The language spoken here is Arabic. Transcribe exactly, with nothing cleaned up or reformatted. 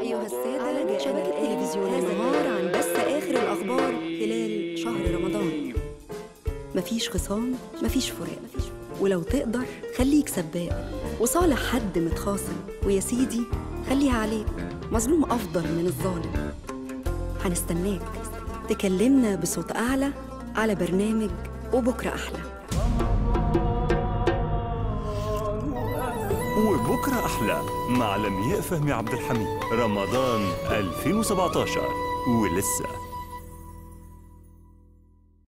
أيها السادة، جاءنا التلفزيون النهار عن بث آخر الأخبار خلال شهر رمضان. مفيش خصام، مفيش فراق، ولو تقدر خليك سباق وصالح حد متخاصم، ويا سيدي خليها عليك، مظلوم أفضل من الظالم. هنستناك تكلمنا بصوت أعلى على برنامج وبكرة أحلى. وبكرة أحلى مع لمياء فهمي عبد الحميد، رمضان ألفين وسبعتاشر ولسه.